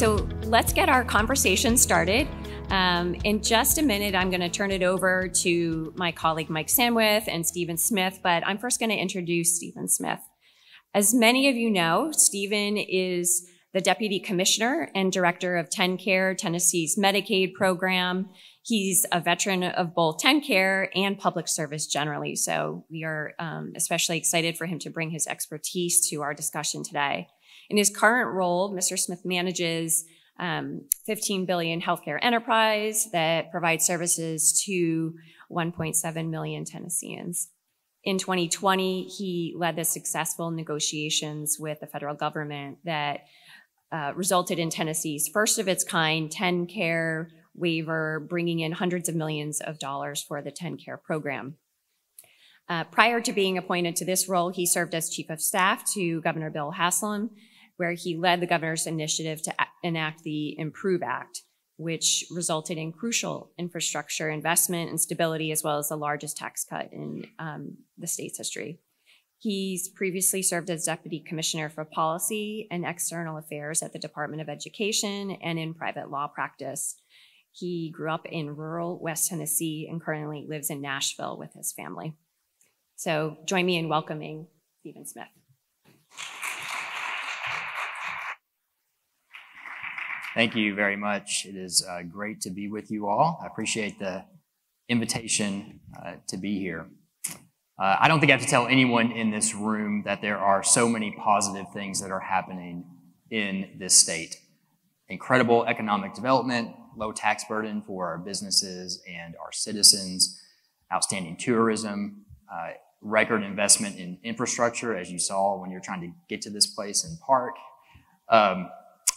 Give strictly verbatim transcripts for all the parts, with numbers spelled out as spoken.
So let's get our conversation started. Um, in just a minute, I'm going to turn it over to my colleague Mike Sandwith and Stephen Smith, but I'm first going to introduce Stephen Smith. As many of you know, Stephen is the Deputy Commissioner and Director of TennCare, Tennessee's Medicaid program. He's a veteran of both TennCare and public service generally, so we are um, especially excited for him to bring his expertise to our discussion today. In his current role, Mister Smith manages um, fifteen billion dollars healthcare enterprise that provides services to one point seven million Tennesseans. In twenty twenty, he led the successful negotiations with the federal government that uh, resulted in Tennessee's first of its kind TennCare waiver, bringing in hundreds of millions of dollars for the TennCare program. Uh, prior to being appointed to this role, he served as Chief of Staff to Governor Bill Haslam, where he led the governor's initiative to enact the Improve Act, which resulted in crucial infrastructure investment and stability, as well as the largest tax cut in um, the state's history. He's previously served as Deputy Commissioner for Policy and External Affairs at the Department of Education and in private law practice. He grew up in rural West Tennessee and currently lives in Nashville with his family. So join me in welcoming Stephen Smith. Thank you very much. It is uh, great to be with you all. I appreciate the invitation uh, to be here. Uh, I don't think I have to tell anyone in this room that there are so many positive things that are happening in this state. Incredible economic development, low tax burden for our businesses and our citizens, outstanding tourism, uh, record investment in infrastructure, as you saw when you're trying to get to this place and park. Um,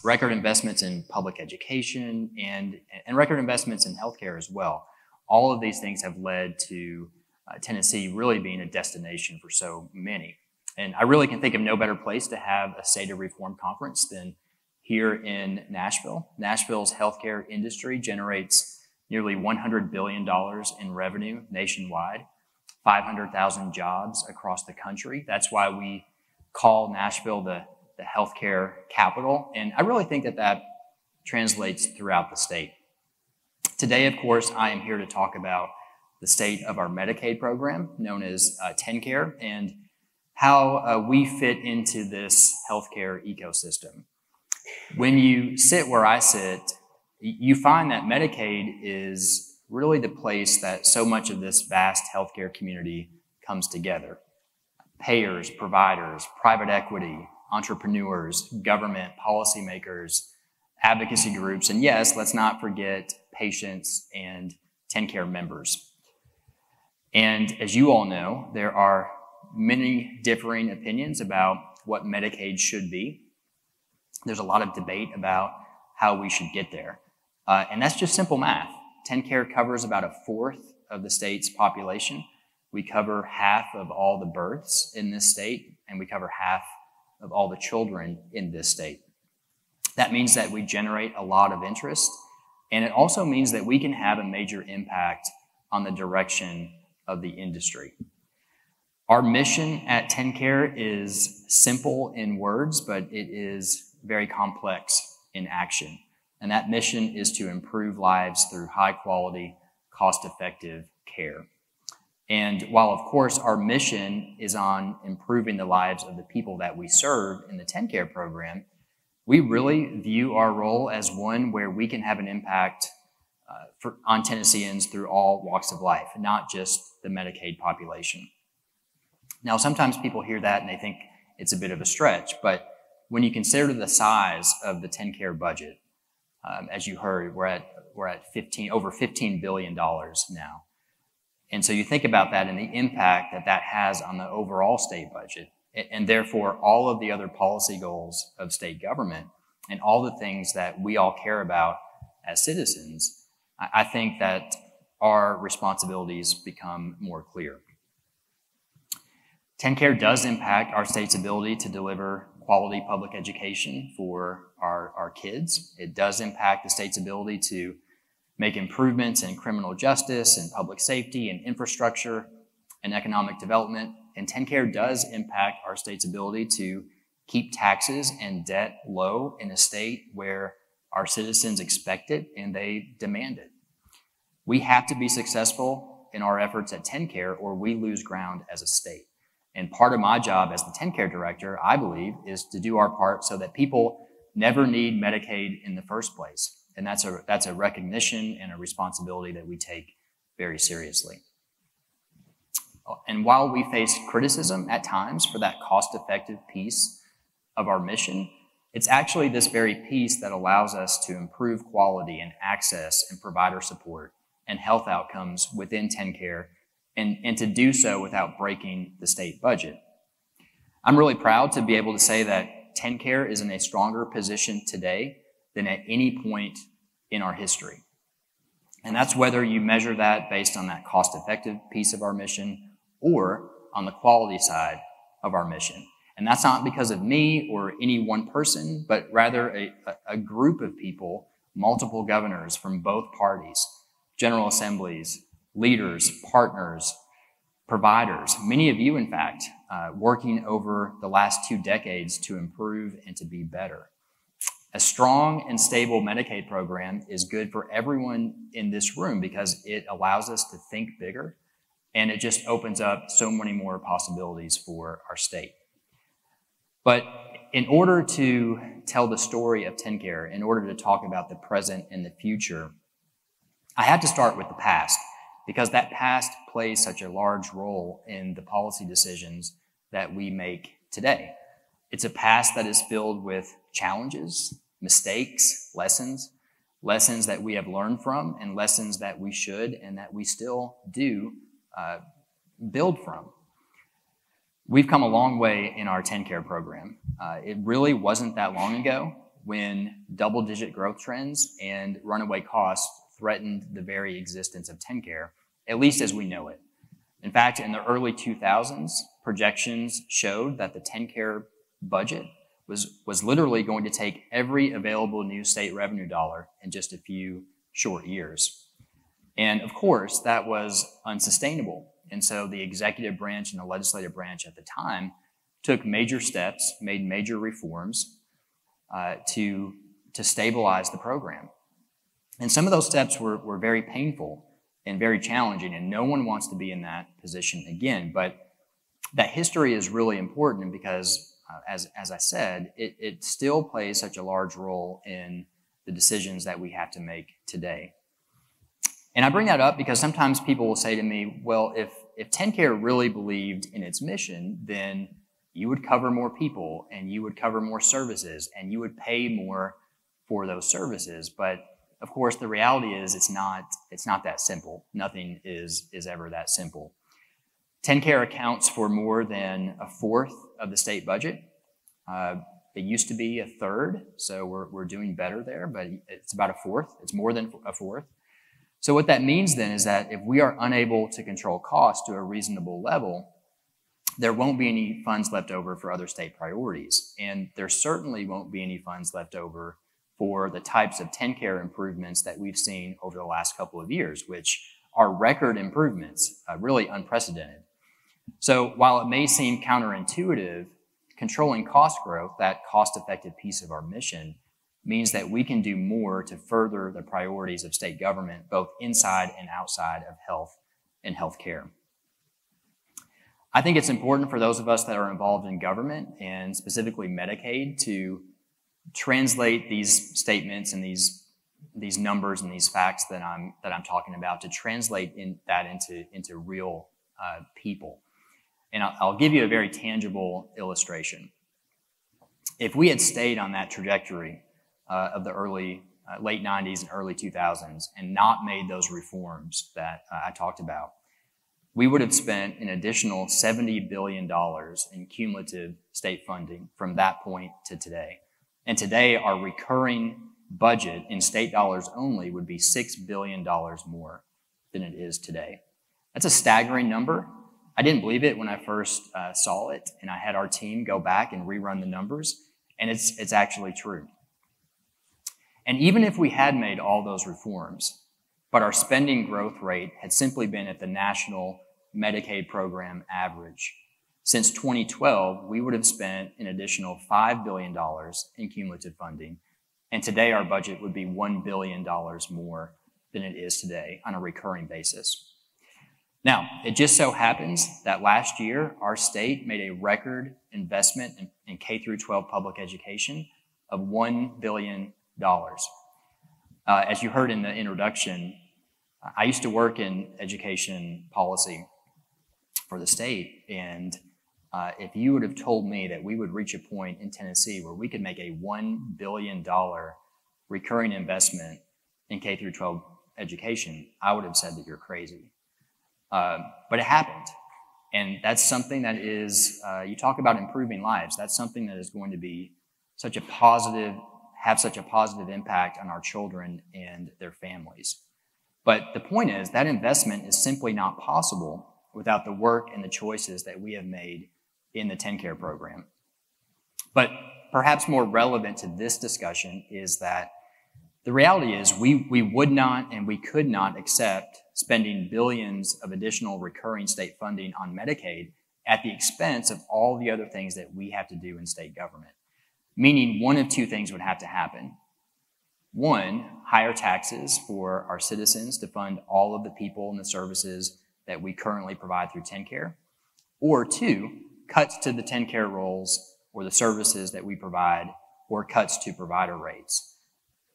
record investments in public education, and, and record investments in healthcare as well. All of these things have led to uh, Tennessee really being a destination for so many. And I really can think of no better place to have a State of Reform conference than here in Nashville. Nashville's healthcare industry generates nearly one hundred billion dollars in revenue nationwide, five hundred thousand jobs across the country. That's why we call Nashville the the healthcare capital, and I really think that that translates throughout the state. Today, of course, I am here to talk about the state of our Medicaid program, known as uh, TennCare, and how uh, we fit into this healthcare ecosystem. When you sit where I sit, you find that Medicaid is really the place that so much of this vast healthcare community comes together. Payers, providers, private equity, entrepreneurs, government, policymakers, advocacy groups, and yes, let's not forget patients and TennCare members. And as you all know, there are many differing opinions about what Medicaid should be. There's a lot of debate about how we should get there. Uh, and that's just simple math. TennCare covers about a fourth of the state's population. We cover half of all the births in this state, and we cover half of all the children in this state. That means that we generate a lot of interest, and it also means that we can have a major impact on the direction of the industry. Our mission at TennCare is simple in words, but it is very complex in action. And that mission is to improve lives through high quality, cost-effective care. And while, of course, our mission is on improving the lives of the people that we serve in the TennCare program, we really view our role as one where we can have an impact uh, for, on Tennesseans through all walks of life, not just the Medicaid population. Now, sometimes people hear that and they think it's a bit of a stretch, but when you consider the size of the TennCare budget, um, as you heard, we're at, we're at fifteen, over fifteen billion dollars now. And so you think about that and the impact that that has on the overall state budget, and therefore all of the other policy goals of state government and all the things that we all care about as citizens, I think that our responsibilities become more clear. TennCare does impact our state's ability to deliver quality public education for our, our kids. It does impact the state's ability to make improvements in criminal justice and public safety and infrastructure and economic development. And TennCare does impact our state's ability to keep taxes and debt low in a state where Our citizens expect it and they demand it. We have to be successful in our efforts at TennCare or we lose ground as a state. And part of my job as the TennCare director, I believe, is to do our part so that people never need Medicaid in the first place. And that's a, that's a recognition and a responsibility that we take very seriously. And while we face criticism at times for that cost-effective piece of our mission, it's actually this very piece that allows us to improve quality and access and provider support and health outcomes within TennCare, and, and to do so without breaking the state budget. I'm really proud to be able to say that TennCare is in a stronger position today than at any point in our history. And that's whether you measure that based on that cost-effective piece of our mission or on the quality side of our mission. And that's not because of me or any one person, but rather a, a group of people, multiple governors from both parties, general assemblies, leaders, partners, providers, many of you, in fact, uh, working over the last two decades to improve and to be better. A strong and stable Medicaid program is good for everyone in this room because it allows us to think bigger and it just opens up so many more possibilities for our state. But in order to tell the story of TennCare, in order to talk about the present and the future, I had to start with the past because that past plays such a large role in the policy decisions that we make today. It's a past that is filled with challenges, mistakes, lessons, lessons that we have learned from and lessons that we should and that we still do uh, build from. We've come a long way in our TennCare program. Uh, it really wasn't that long ago when double-digit growth trends and runaway costs threatened the very existence of TennCare, at least as we know it. In fact, in the early two thousands, projections showed that the TennCare budget was, was literally going to take every available new state revenue dollar in just a few short years. And of course, that was unsustainable. And so the executive branch and the legislative branch at the time took major steps, made major reforms uh, to, to stabilize the program. And some of those steps were, were very painful and very challenging, and no one wants to be in that position again. But that history is really important because Uh, as, as I said, it, it still plays such a large role in the decisions that we have to make today. And I bring that up because sometimes people will say to me, well, if, if TennCare really believed in its mission, then you would cover more people and you would cover more services and you would pay more for those services. But of course, the reality is it's not, it's not that simple. Nothing is, is ever that simple. TennCare accounts for more than a fourth of the state budget. Uh, it used to be a third, so we're, we're doing better there, but it's about a fourth. It's more than a fourth. So what that means then is that if we are unable to control costs to a reasonable level, there won't be any funds left over for other state priorities. And there certainly won't be any funds left over for the types of TennCare improvements that we've seen over the last couple of years, which are record improvements, uh, really unprecedented. So while it may seem counterintuitive, controlling cost growth, that cost-effective piece of our mission, means that we can do more to further the priorities of state government, both inside and outside of health and healthcare. I think it's important for those of us that are involved in government and specifically Medicaid to translate these statements and these, these numbers and these facts that I'm, that I'm talking about, to translate in, that into, into real uh, people. And I'll, I'll give you a very tangible illustration. If we had stayed on that trajectory uh, of the early, uh, late nineties and early two thousands and not made those reforms that uh, I talked about, we would have spent an additional seventy billion dollars in cumulative state funding from that point to today. And today our recurring budget in state dollars only would be six billion dollars more than it is today. That's a staggering number. I didn't believe it when I first uh, saw it, and I had our team go back and rerun the numbers, and it's, it's actually true. And even if we had made all those reforms, but our spending growth rate had simply been at the national Medicaid program average, since twenty twelve, we would have spent an additional five billion dollars in cumulative funding And today our budget would be one billion dollars more than it is today on a recurring basis. Now, it just so happens that last year, our state made a record investment in, in K through twelve public education of one billion dollars. Uh, as you heard in the introduction, I used to work in education policy for the state, and uh, if you would have told me that we would reach a point in Tennessee where we could make a one billion dollars recurring investment in K through twelve education, I would have said that you're crazy. Uh, but it happened, and that's something that is, uh, you talk about improving lives, that's something that is going to be such a positive, have such a positive impact on our children and their families. But the point is, that investment is simply not possible without the work and the choices that we have made in the TennCare program. But perhaps more relevant to this discussion is that the reality is we, we would not and we could not accept spending billions of additional recurring state funding on Medicaid at the expense of all the other things that we have to do in state government. Meaning one of two things would have to happen. One, higher taxes for our citizens to fund all of the people and the services that we currently provide through TennCare. Or two, cuts to the TennCare roles or the services that we provide, or cuts to provider rates.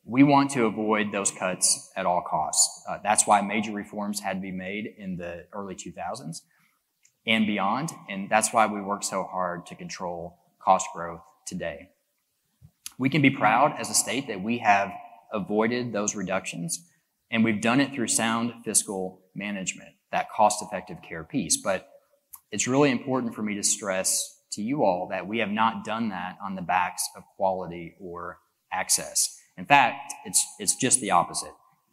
We want to avoid those cuts at all costs. Uh, that's why major reforms had to be made in the early two thousands and beyond, and that's why we work so hard to control cost growth today. We can be proud as a state that we have avoided those reductions, and we've done it through sound fiscal management, that cost-effective care piece. But it's really important for me to stress to you all that we have not done that on the backs of quality or access. In fact, it's, it's just the opposite.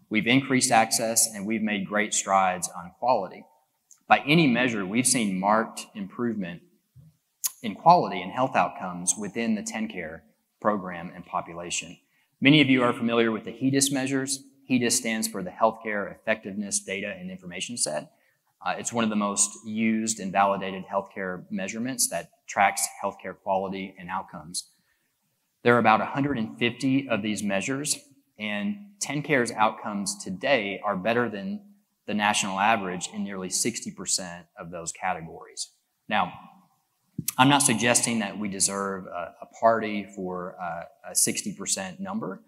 We've increased access and we've made great strides on quality. By any measure, we've seen marked improvement in quality and health outcomes within the TennCare program and population. Many of you are familiar with the HEDIS measures. HEDIS stands for the Healthcare Effectiveness Data and Information Set. Uh, it's one of the most used and validated healthcare measurements that tracks healthcare quality and outcomes. There are about one hundred fifty of these measures, and TennCare's outcomes today are better than the national average in nearly sixty percent of those categories. Now, I'm not suggesting that we deserve a, a party for uh, a sixty percent number,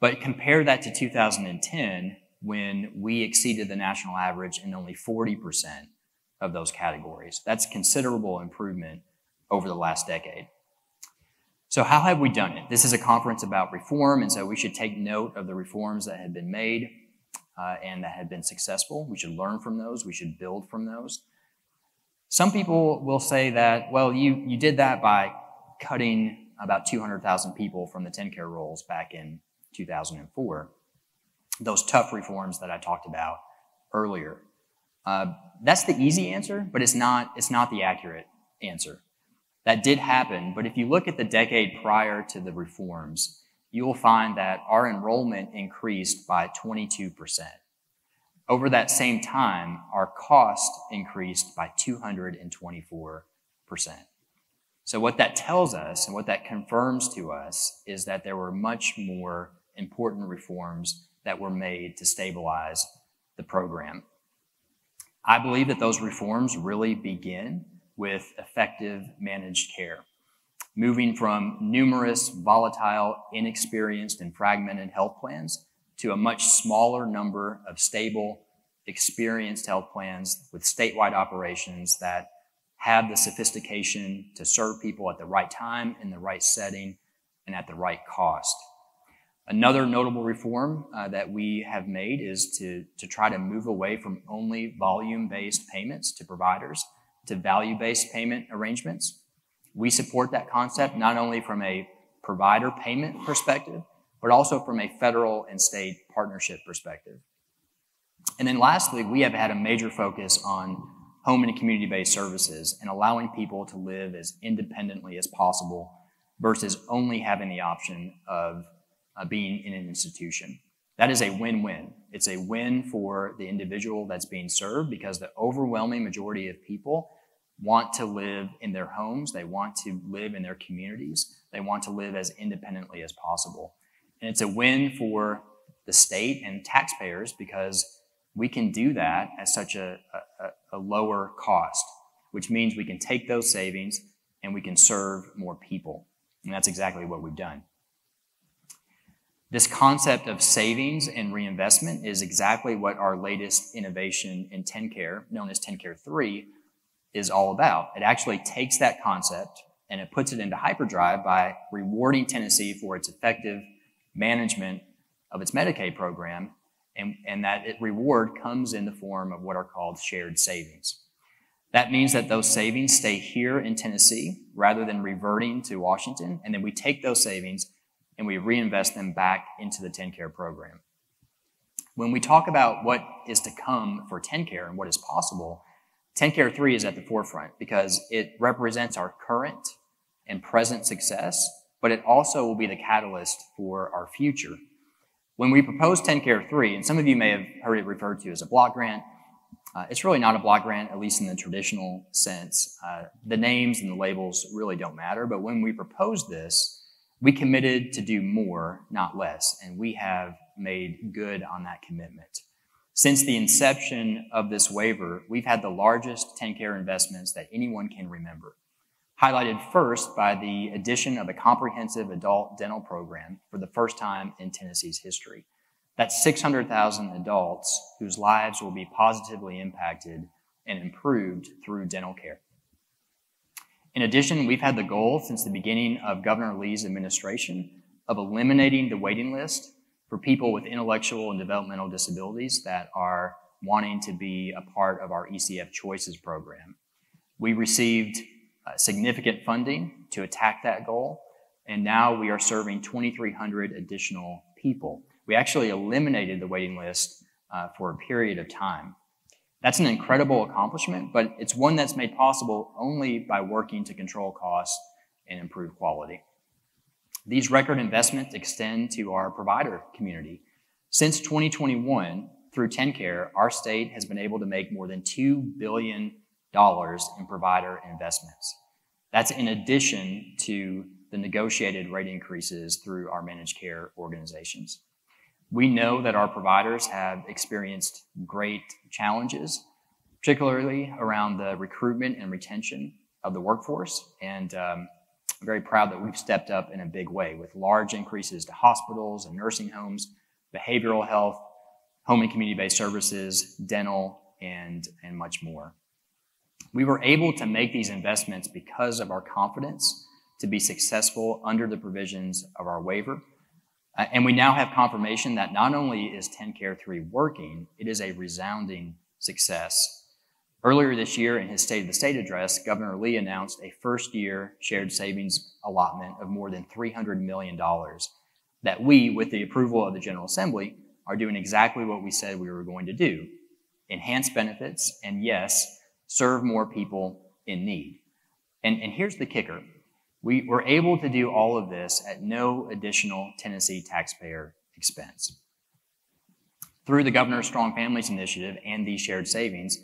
but compare that to two thousand ten when we exceeded the national average in only forty percent of those categories. That's considerable improvement over the last decade. So how have we done it? This is a conference about reform, and so we should take note of the reforms that have been made uh, and that have been successful. We should learn from those. We should build from those. Some people will say that, well, you, you did that by cutting about two hundred thousand people from the TennCare rolls back in two thousand four, those tough reforms that I talked about earlier. Uh, that's the easy answer, but it's not, it's not the accurate answer. That did happen, but if you look at the decade prior to the reforms, you will find that our enrollment increased by twenty-two percent. Over that same time, our cost increased by two hundred twenty-four percent. So what that tells us and what that confirms to us is that there were much more important reforms that were made to stabilize the program. I believe that those reforms really begin with effective managed care. Moving from numerous, volatile, inexperienced, and fragmented health plans to a much smaller number of stable, experienced health plans with statewide operations that have the sophistication to serve people at the right time, in the right setting, and at the right cost. Another notable reform uh, that we have made is to, to try to move away from only volume-based payments to providers to value-based payment arrangements. We support that concept not only from a provider payment perspective, but also from a federal and state partnership perspective. And then lastly, we have had a major focus on home and community-based services and allowing people to live as independently as possible versus only having the option of uh, being in an institution. That is a win-win. It's a win for the individual that's being served because the overwhelming majority of people want to live in their homes. They want to live in their communities. They want to live as independently as possible. And it's a win for the state and taxpayers because we can do that at such a, a, a lower cost, which means we can take those savings and we can serve more people. And that's exactly what we've done. This concept of savings and reinvestment is exactly what our latest innovation in TennCare, known as TennCare three, is all about. It actually takes that concept and it puts it into hyperdrive by rewarding Tennessee for its effective management of its Medicaid program, and, and that it reward comes in the form of what are called shared savings. That means that those savings stay here in Tennessee rather than reverting to Washington, and then we take those savings and we reinvest them back into the TennCare program. When we talk about what is to come for TennCare and what is possible, TennCare three is at the forefront because it represents our current and present success, but it also will be the catalyst for our future. When we proposed TennCare three, and some of you may have heard it referred to as a block grant, uh, it's really not a block grant, at least in the traditional sense. Uh, the names and the labels really don't matter, but when we proposed this, we committed to do more, not less, and we have made good on that commitment. Since the inception of this waiver, we've had the largest TennCare investments that anyone can remember, highlighted first by the addition of a comprehensive adult dental program for the first time in Tennessee's history. That's six hundred thousand adults whose lives will be positively impacted and improved through dental care. In addition, we've had the goal since the beginning of Governor Lee's administration of eliminating the waiting list for people with intellectual and developmental disabilities that are wanting to be a part of our E C F Choices program. We received uh, significant funding to attack that goal, and now we are serving twenty-three hundred additional people. We actually eliminated the waiting list uh, for a period of time. That's an incredible accomplishment, but it's one that's made possible only by working to control costs and improve quality. These record investments extend to our provider community. Since twenty twenty-one, through TennCare, our state has been able to make more than two billion dollars in provider investments. That's in addition to the negotiated rate increases through our managed care organizations. We know that our providers have experienced great challenges, particularly around the recruitment and retention of the workforce. And um, I'm very proud that we've stepped up in a big way with large increases to hospitals and nursing homes, behavioral health, home and community-based services, dental, and, and much more. We were able to make these investments because of our confidence to be successful under the provisions of our waiver. Uh, and we now have confirmation that not only is TennCare three working, it is a resounding success. Earlier this year in his State of the State address, Governor Lee announced a first-year shared savings allotment of more than three hundred million dollars that we, with the approval of the General Assembly, are doing exactly what we said we were going to do, enhance benefits and, yes, serve more people in need. And, and here's the kicker. We were able to do all of this at no additional Tennessee taxpayer expense. Through the Governor's Strong Families Initiative and these shared savings,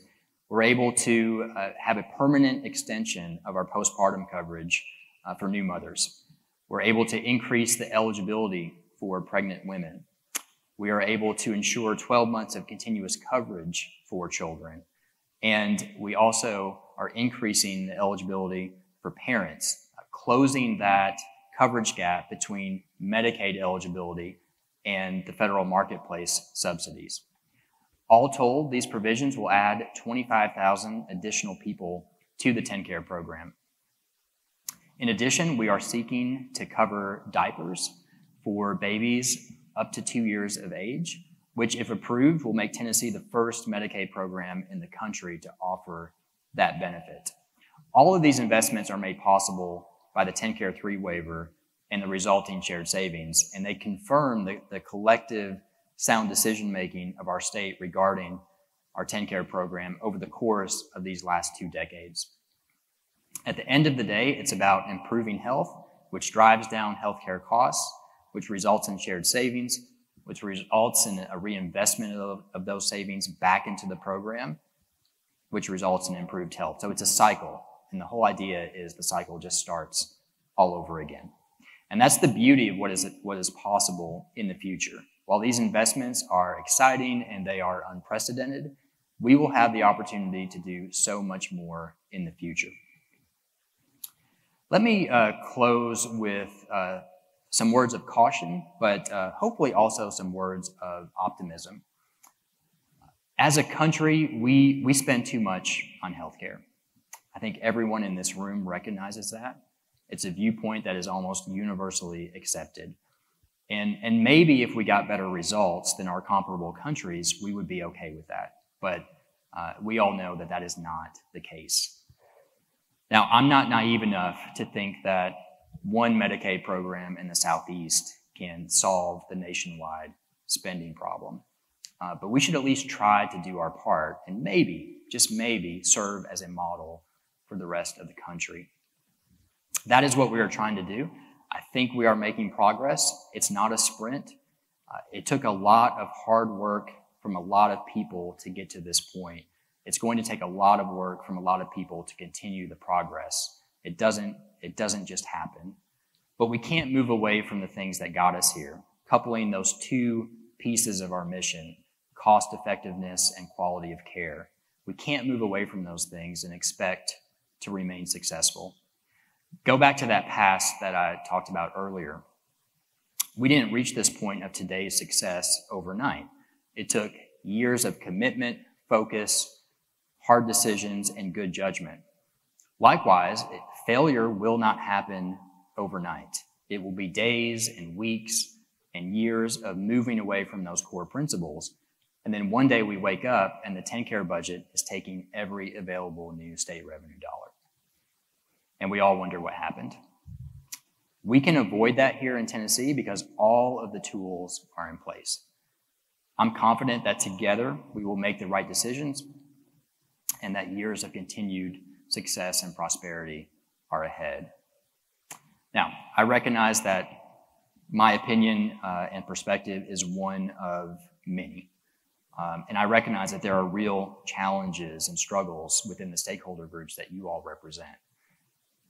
we're able to uh, have a permanent extension of our postpartum coverage uh, for new mothers. We're able to increase the eligibility for pregnant women. We are able to ensure twelve months of continuous coverage for children. And we also are increasing the eligibility for parents, closing that coverage gap between Medicaid eligibility and the federal marketplace subsidies. All told, these provisions will add twenty-five thousand additional people to the TennCare program. In addition, we are seeking to cover diapers for babies up to two years of age, which, if approved, will make Tennessee the first Medicaid program in the country to offer that benefit. All of these investments are made possible by the TennCare three waiver and the resulting shared savings, and they confirm the, the collective sound decision-making of our state regarding our TennCare program over the course of these last two decades. At the end of the day, it's about improving health, which drives down healthcare costs, which results in shared savings, which results in a reinvestment of, of those savings back into the program, which results in improved health. So it's a cycle. And the whole idea is the cycle just starts all over again. And that's the beauty of what is, what is possible in the future. While these investments are exciting and they are unprecedented, we will have the opportunity to do so much more in the future. Let me uh, close with uh, some words of caution, but uh, hopefully also some words of optimism. As a country, we, we spend too much on healthcare. I think everyone in this room recognizes that. It's a viewpoint that is almost universally accepted. And, and maybe if we got better results than our comparable countries, we would be okay with that. But uh, we all know that that is not the case. Now, I'm not naive enough to think that one Medicaid program in the Southeast can solve the nationwide spending problem. Uh, but we should at least try to do our part and maybe, just maybe, serve as a model for the rest of the country. That is what we are trying to do. I think we are making progress. It's not a sprint. Uh, it took a lot of hard work from a lot of people to get to this point. It's going to take a lot of work from a lot of people to continue the progress. It doesn't, it doesn't just happen. But we can't move away from the things that got us here, coupling those two pieces of our mission, cost effectiveness and quality of care. We can't move away from those things and expect to remain successful. Go back to that past that I talked about earlier. We didn't reach this point of today's success overnight. It took years of commitment, focus, hard decisions, and good judgment. Likewise, failure will not happen overnight. It will be days and weeks and years of moving away from those core principles. And then one day we wake up and the TennCare budget is taking every available new state revenue dollar. And we all wonder what happened. We can avoid that here in Tennessee because all of the tools are in place. I'm confident that together we will make the right decisions and that years of continued success and prosperity are ahead. Now, I recognize that my opinion uh, and perspective is one of many. Um, and I recognize that there are real challenges and struggles within the stakeholder groups that you all represent.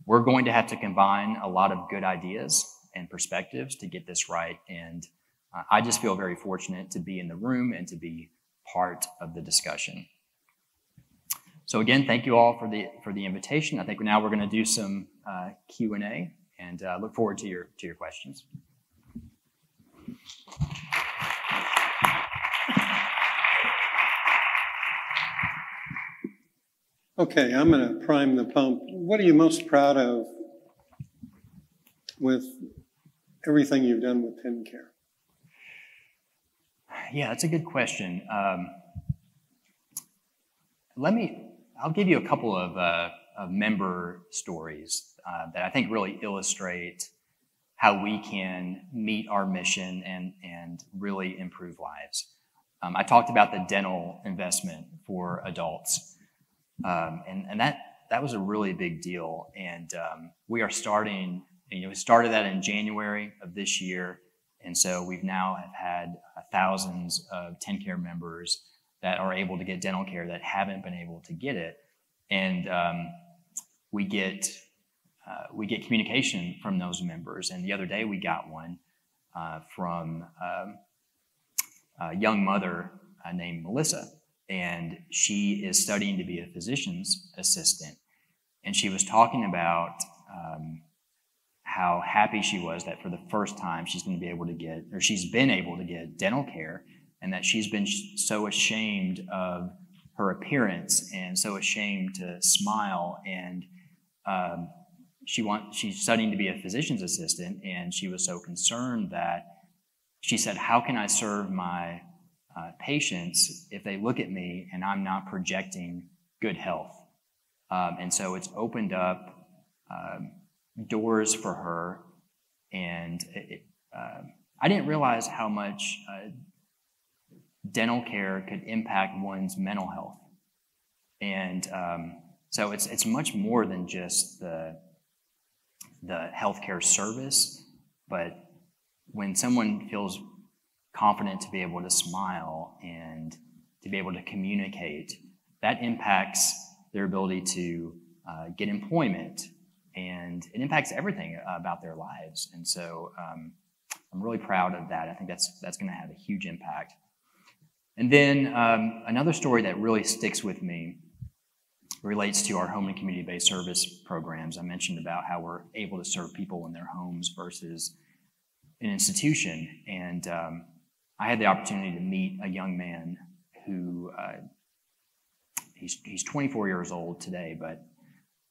We're going to have to combine a lot of good ideas and perspectives to get this right. And uh, I just feel very fortunate to be in the room and to be part of the discussion. So again, thank you all for the, for the invitation. I think now we're gonna do some uh, Q and A and uh, look forward to your, to your questions. Okay, I'm going to prime the pump. What are you most proud of with everything you've done with TennCare? Yeah, that's a good question. Um, let me, I'll give you a couple of, uh, of member stories uh, that I think really illustrate how we can meet our mission and, and really improve lives. Um, I talked about the dental investment for adults. Um, and, and that, that was a really big deal. And um, we are starting, you know, we started that in January of this year. And so we've now have had thousands of TennCare members that are able to get dental care that haven't been able to get it. And um, we get, uh, we get communication from those members. And the other day we got one uh, from um, a young mother uh, named Melissa. And she is studying to be a physician's assistant. And she was talking about um, how happy she was that for the first time she's going to be able to get, or she's been able to get dental care, and that she's been so ashamed of her appearance and so ashamed to smile. And um, she want, she's studying to be a physician's assistant, and she was so concerned that she said, how can I serve my Uh, patients if they look at me and I'm not projecting good health? Um, and so it's opened up um, doors for her. And it, uh, I didn't realize how much uh, dental care could impact one's mental health. And um, so it's, it's much more than just the, the healthcare service, but when someone feels confident to be able to smile and to be able to communicate, that impacts their ability to uh, get employment and and it impacts everything about their lives. And so um, I'm really proud of that. I think that's that's going to have a huge impact. And then um, another story that really sticks with me relates to our home and community-based service programs. I mentioned about how we're able to serve people in their homes versus an institution. And um, I had the opportunity to meet a young man who, uh, he's, he's twenty-four years old today, but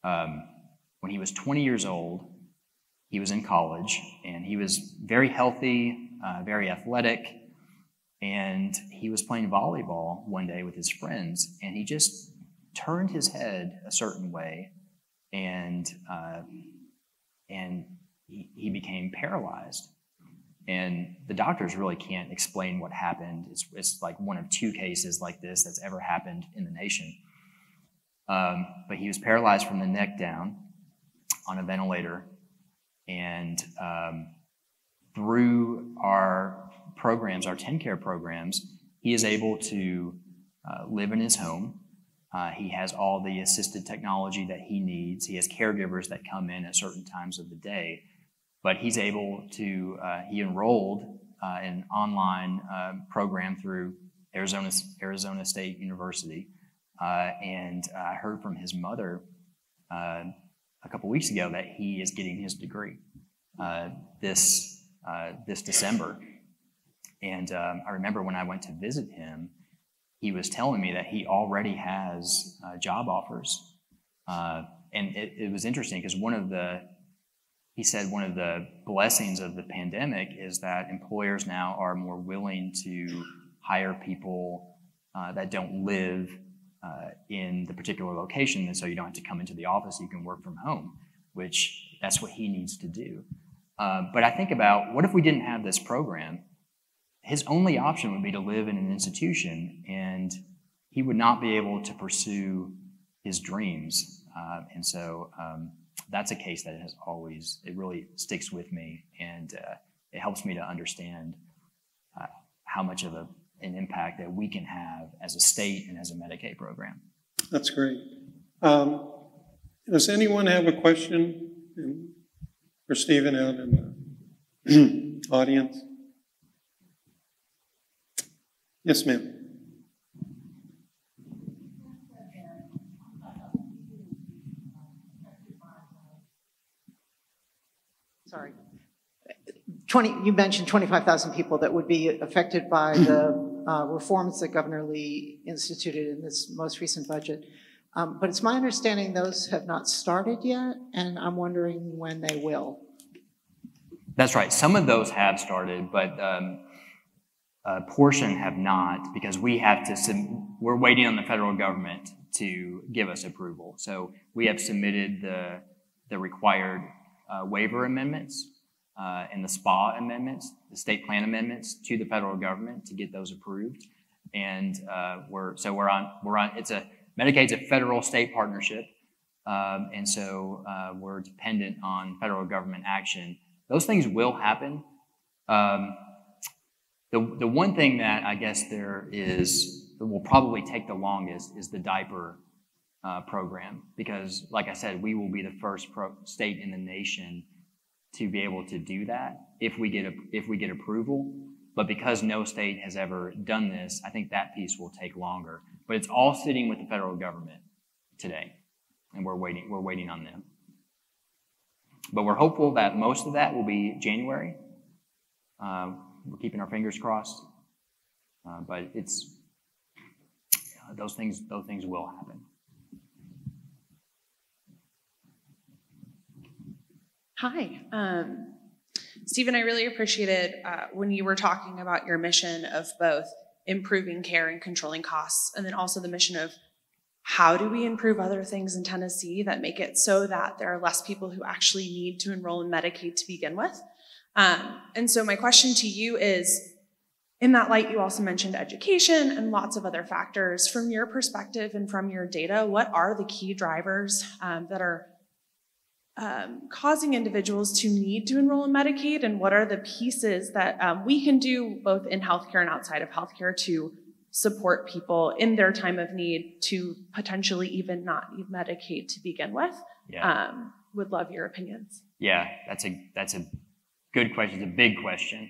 um, when he was twenty years old, he was in college, and he was very healthy, uh, very athletic, and he was playing volleyball one day with his friends, and he just turned his head a certain way, and uh, and he, he became paralyzed. And the doctors really can't explain what happened. It's, it's like one of two cases like this that's ever happened in the nation. Um, but he was paralyzed from the neck down on a ventilator. And um, through our programs, our TennCare programs, he is able to uh, live in his home. Uh, he has all the assisted technology that he needs. He has caregivers that come in at certain times of the day. But he's able to, uh, he enrolled uh, in an online uh, program through Arizona, Arizona State University. Uh, and I heard from his mother uh, a couple weeks ago that he is getting his degree uh, this, uh, this December. And um, I remember when I went to visit him, he was telling me that he already has uh, job offers. Uh, and it, it was interesting because one of the, he said one of the blessings of the pandemic is that employers now are more willing to hire people uh, that don't live uh, in the particular location, and so you don't have to come into the office, you can work from home, which that's what he needs to do. Uh, but I think about, what if we didn't have this program? His only option would be to live in an institution, and he would not be able to pursue his dreams. Uh, and so um, that's a case that has always, it really sticks with me, and uh, it helps me to understand uh, how much of a, an impact that we can have as a state and as a Medicaid program. That's great. Um, does anyone have a question in, for Stephen out in the audience? Yes, ma'am. Sorry. twenty, you mentioned twenty-five thousand people that would be affected by the uh, reforms that Governor Lee instituted in this most recent budget. Um, but it's my understanding those have not started yet, and I'm wondering when they will. That's right. Some of those have started, but um, a portion have not, because we have to, sub- we're waiting on the federal government to give us approval. So we have submitted the, the required Uh, waiver amendments uh, and the S P A amendments, the state plan amendments to the federal government to get those approved, and uh, we're so we're on we're on. It's a Medicaid's a federal-state partnership, um, and so uh, we're dependent on federal government action. Those things will happen. Um, the the one thing that I guess there is that will probably take the longest is the diaper Uh, program, because like I said, we will be the first pro state in the nation to be able to do that if we get a, if we get approval. But because no state has ever done this, I think that piece will take longer. But it's all sitting with the federal government today, and we're waiting we're waiting on them. But we're hopeful that most of that will be January. Uh, we're keeping our fingers crossed. Uh, but it's uh, those things those things will happen. Hi, um, Stephen, I really appreciated uh, when you were talking about your mission of both improving care and controlling costs, and then also the mission of how do we improve other things in Tennessee that make it so that there are less people who actually need to enroll in Medicaid to begin with. Um, and so my question to you is, in that light, you also mentioned education and lots of other factors. From your perspective and from your data, what are the key drivers um, that are Um, causing individuals to need to enroll in Medicaid, and what are the pieces that um, we can do both in healthcare and outside of healthcare to support people in their time of need to potentially even not need Medicaid to begin with? Yeah. Um, would love your opinions. Yeah, that's a that's a good question. It's a big question.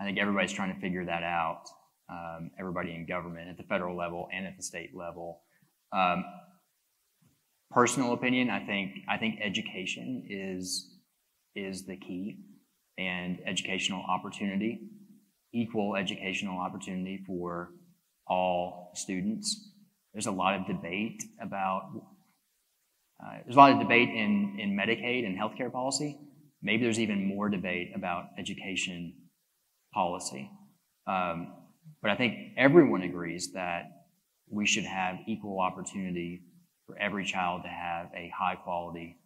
I think everybody's trying to figure that out. Um, everybody in government at the federal level and at the state level. Um, personal opinion, I think I think education is is the key, and educational opportunity, equal educational opportunity for all students. There's a lot of debate about, uh, there's a lot of debate in, in Medicaid and healthcare policy. Maybe there's even more debate about education policy. Um, but I think everyone agrees that we should have equal opportunity for every child to have a high quality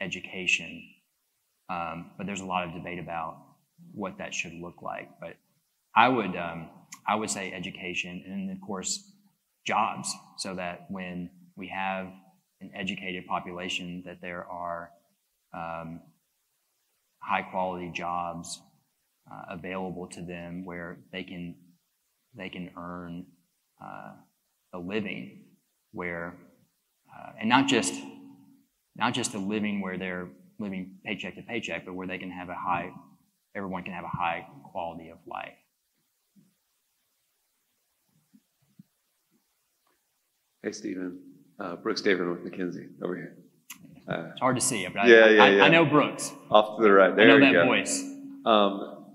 education. Um, but there's a lot of debate about what that should look like. But I would, um, I would say education, and then of course, jobs, so that when we have an educated population, that there are um, high quality jobs uh, available to them where they can they can earn uh, a living, where uh, and not just not just a living where they're living paycheck to paycheck, but where they can have a high everyone can have a high quality of life. Hey, Stephen. Uh, Brooks David with McKinsey over here. Uh, it's hard to see you, but I, yeah, yeah, I, yeah. I know Brooks. Off to the right. There I know you that go. voice. Um,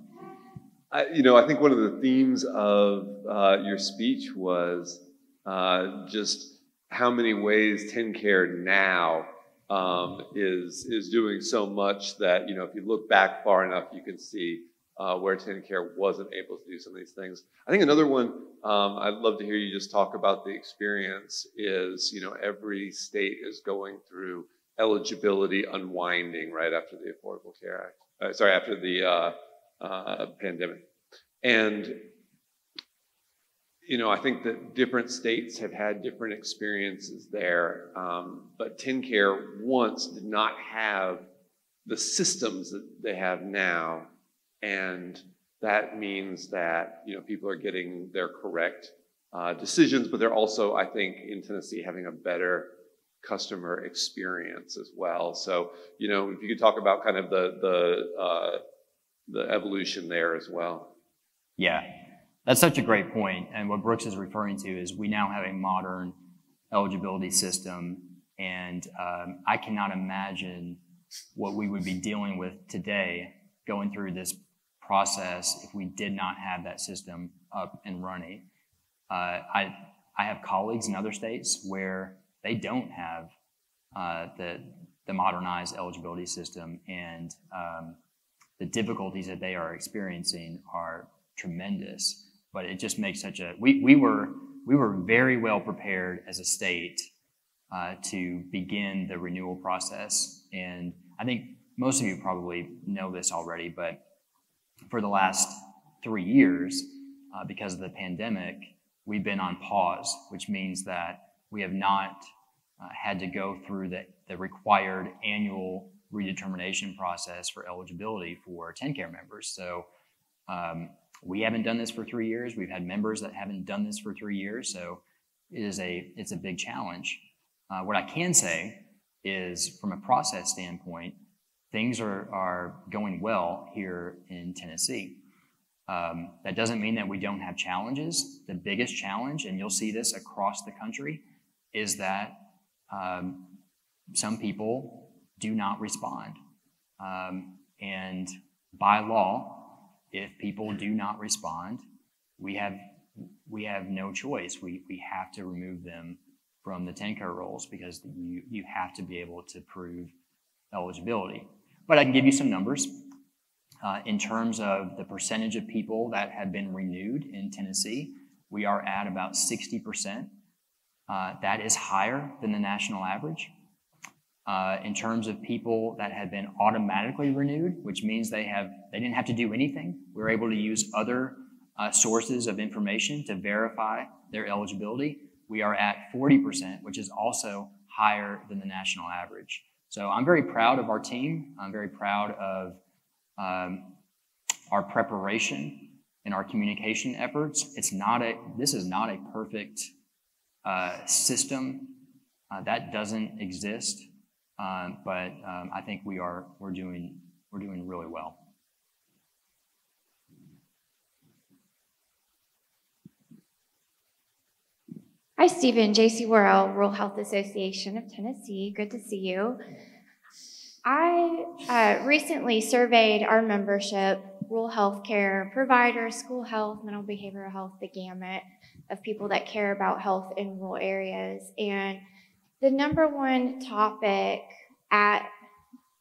I, you know, I think one of the themes of uh, your speech was uh, just how many ways TennCare now um, is, is doing so much that, you know, if you look back far enough, you can see Uh, where TennCare wasn't able to do some of these things. I think another one um, I'd love to hear you just talk about the experience is, you know, every state is going through eligibility unwinding right after the Affordable Care Act, uh, sorry, after the uh, uh, pandemic. And, you know, I think that different states have had different experiences there, um, but TennCare once did not have the systems that they have now. And that means that, you know, people are getting their correct uh, decisions, but they're also, I think, in Tennessee, having a better customer experience as well. So, you know, if you could talk about kind of the the uh, the evolution there as well. Yeah, that's such a great point. And what Brooks is referring to is we now have a modern eligibility system, and um, I cannot imagine what we would be dealing with today going through this process if we did not have that system up and running. Uh, I, I have colleagues in other states where they don't have uh, the, the modernized eligibility system, and um, the difficulties that they are experiencing are tremendous, but it just makes such a, we, we, were, we were very well prepared as a state uh, to begin the renewal process. And I think most of you probably know this already, but for the last three years, uh, because of the pandemic, we've been on pause, which means that we have not uh, had to go through the, the required annual redetermination process for eligibility for TennCare members. So um, we haven't done this for three years. We've had members that haven't done this for three years. So it is a, it's a big challenge. Uh, what I can say is, from a process standpoint, things are, are going well here in Tennessee. Um, that doesn't mean that we don't have challenges. The biggest challenge, and you'll see this across the country, is that um, some people do not respond. Um, and by law, if people do not respond, we have, we have no choice. We, we have to remove them from the TennCare rolls, because you, you have to be able to prove eligibility. But I can give you some numbers uh, in terms of the percentage of people that have been renewed in Tennessee. We are at about sixty percent. Uh, that is higher than the national average. Uh, in terms of people that have been automatically renewed, which means they have they didn't have to do anything. We were able to use other uh, sources of information to verify their eligibility. We are at forty percent, which is also higher than the national average. So I'm very proud of our team. I'm very proud of um, our preparation and our communication efforts. It's not a, this is not a perfect uh, system. Uh, that doesn't exist. Um, but um, I think we are we're doing we're doing really well. Hi, Stephen. J C Worrell, Rural Health Association of Tennessee. Good to see you. I uh, recently surveyed our membership, rural health care providers, school health, mental behavioral health, the gamut of people that care about health in rural areas. And the number one topic at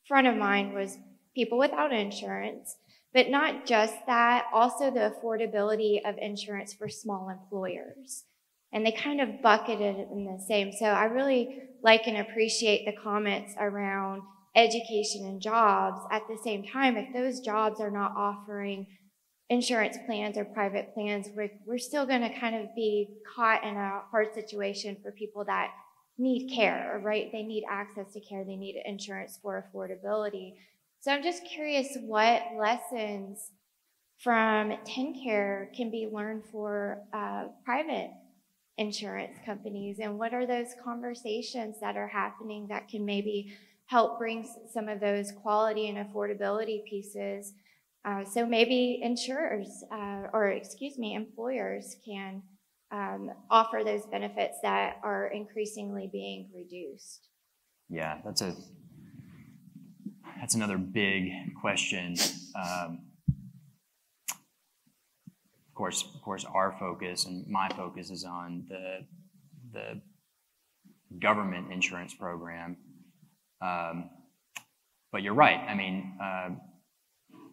front of mind was people without insurance, but not just that, also the affordability of insurance for small employers. And they kind of bucketed it in the same. So I really like and appreciate the comments around education and jobs. At the same time, if those jobs are not offering insurance plans or private plans, we're, we're still going to kind of be caught in a hard situation for people that need care, right? They need access to care. They need insurance for affordability. So I'm just curious what lessons from TennCare can be learned for uh, private insurance companies, and what are those conversations that are happening that can maybe help bring some of those quality and affordability pieces, uh, so maybe insurers uh, or excuse me employers can um, offer those benefits that are increasingly being reduced? Yeah, that's a that's another big question. um, Of course, of course, our focus and my focus is on the the government insurance program. Um, but you're right. I mean, uh,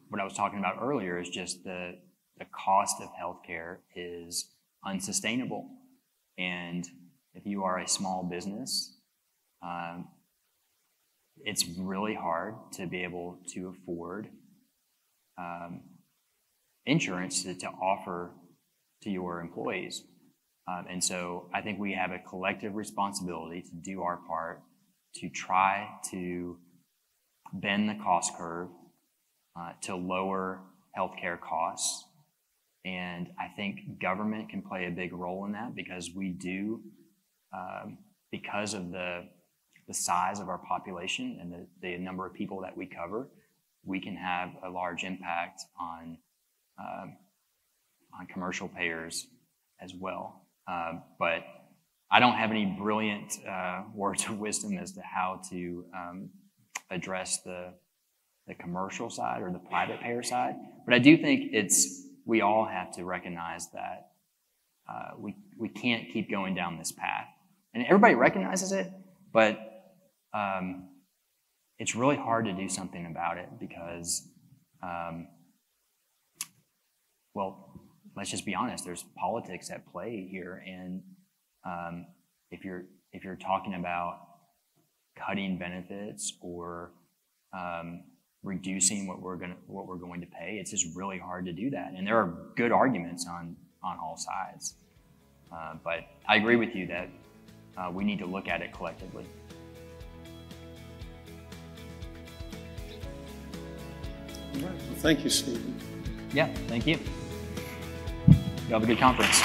what I was talking about earlier is just the the cost of healthcare is unsustainable, and if you are a small business, um, it's really hard to be able to afford Um, insurance to, to offer to your employees. Um, and so I think we have a collective responsibility to do our part to try to bend the cost curve, uh, to lower healthcare costs. And I think government can play a big role in that, because we do, um, because of the, the size of our population and the, the number of people that we cover, we can have a large impact on Uh, on commercial payers as well. Uh, but I don't have any brilliant uh, words of wisdom as to how to um, address the, the commercial side or the private payer side. But I do think it's, we all have to recognize that uh, we, we can't keep going down this path. And everybody recognizes it, but um, it's really hard to do something about it because um, well, let's just be honest, there's politics at play here. And um, if you're if you're talking about cutting benefits or um, reducing what we're gonna what we're going to pay, it's just really hard to do that. And there are good arguments on on all sides. Uh, but I agree with you that uh, we need to look at it collectively. All right. Well, thank you, Stephen. Yeah, thank you. You have a good conference.